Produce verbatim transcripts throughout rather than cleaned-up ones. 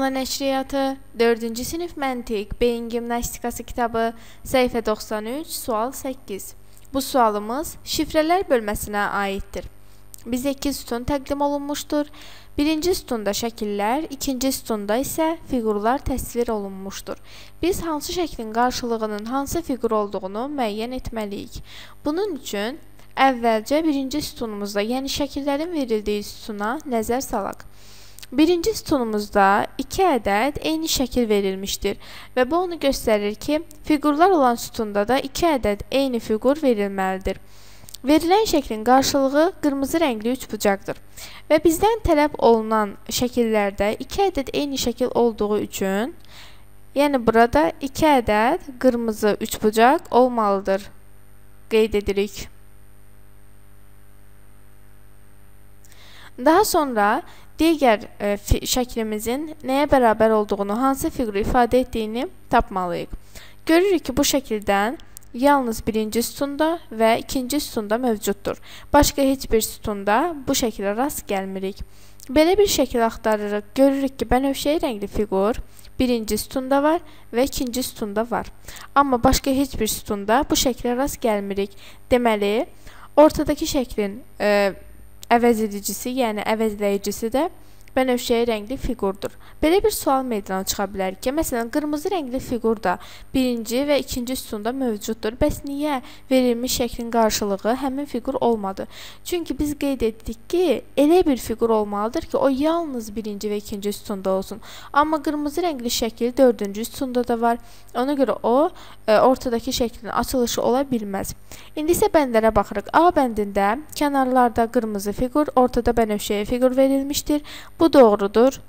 Damla Nəşriyyatı, dördüncü sinif Məntiq, Beyin Gimnastikası kitabı, səhifə doxsan üç, sual səkkiz. Bu sualımız şifrələr bölməsinə aiddir. Bizə iki sütun təqdim olunmuşdur. Birinci sütunda şəkillər, ikinci sütunda isə fiqurlar təsvir olunmuşdur. Biz hansı şəklin qarşılığının hansı fiqur olduğunu müəyyən etməliyik. Bunun üçün əvvəlcə birinci sütunumuzda, yəni şəkillərin verildiyi sütuna nəzər salaq. Birinci sütunumuzda iki ədəd eyni şəkil verilmişdir və bu onu göstərir ki, fiqurlar olan sütunda da iki ədəd eyni fiqur verilməlidir. Verilən şəklin qarşılığı qırmızı rəngli üç bucaqdır və bizdən tələb olunan şəkillərdə iki ədəd eyni şəkil olduğu üçün, yəni burada iki ədəd qırmızı üç bucaq olmalıdır. Qeyd edirik. Daha sonra digər e, şəklimizin nəyə bərabər olduğunu, hansı fiquru ifadə etdiyini tapmalıyıq. Görürük ki, bu şəkildən yalnız birinci sütunda və ikinci sütunda mövcuddur. Başqa heç bir sütunda bu şəkilə rast gəlmirik. Belə bir şəkil axtarırıq, görürük ki, bənövşəyi rəngli fiqur birinci sütunda var və ikinci sütunda var. Amma başqa heç bir sütunda bu şəkilə rast gəlmirik. Deməli, ortadakı şəklin e, əvəz edicisi, yəni əvəzləyicisi də bənövşəyi rəngli fiqurdur. Belə bir sual meydana çıxa bilər ki, məsələn, qırmızı rəngli fiqur da birinci və ikinci sütunda mövcuddur. Bəs niyə verilmiş şəklin qarşılığı həmin fiqur olmadı? Çünki biz qeyd etdik ki, elə bir fiqur olmalıdır ki, o yalnız birinci və ikinci sütunda olsun. Amma qırmızı rəngli şəkil dördüncü sütunda da var. Ona görə o, ortadakı şəklin açılışı ola bilməz. İndi isə bəndlərə baxırıq. A bəndində kənarlarda qırmızı fiqur, ortada bənövşəyə fiqur verilmişdir. Bu doğrudur.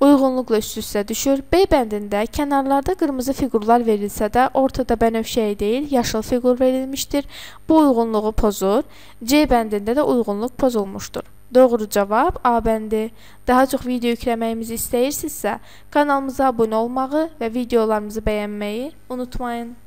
Uyğunluqla üst-üstə düşür. B bəndində kənarlarda qırmızı fiqurlar verilsə də ortada bənövşəyi deyil, yaşıl fiqur verilmişdir. Bu uyğunluğu pozur. C bəndində də uyğunluq pozulmuşdur. Doğru cavab A bəndi. Daha çox video yükləməyimizi istəyirsinizsə, kanalımıza abunə olmağı və videolarımızı bəyənməyi unutmayın.